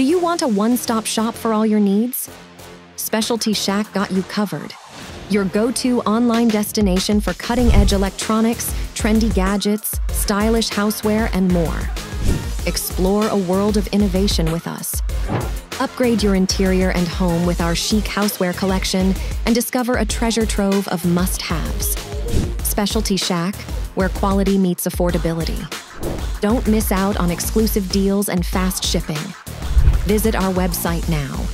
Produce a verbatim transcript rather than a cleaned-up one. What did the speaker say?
Do you want a one-stop shop for all your needs? Specialty Shack got you covered. Your go-to online destination for cutting-edge electronics, trendy gadgets, stylish houseware, and more. Explore a world of innovation with us. Upgrade your interior and home with our chic houseware collection and discover a treasure trove of must-haves. Specialty Shack, where quality meets affordability. Don't miss out on exclusive deals and fast shipping. Visit our website now.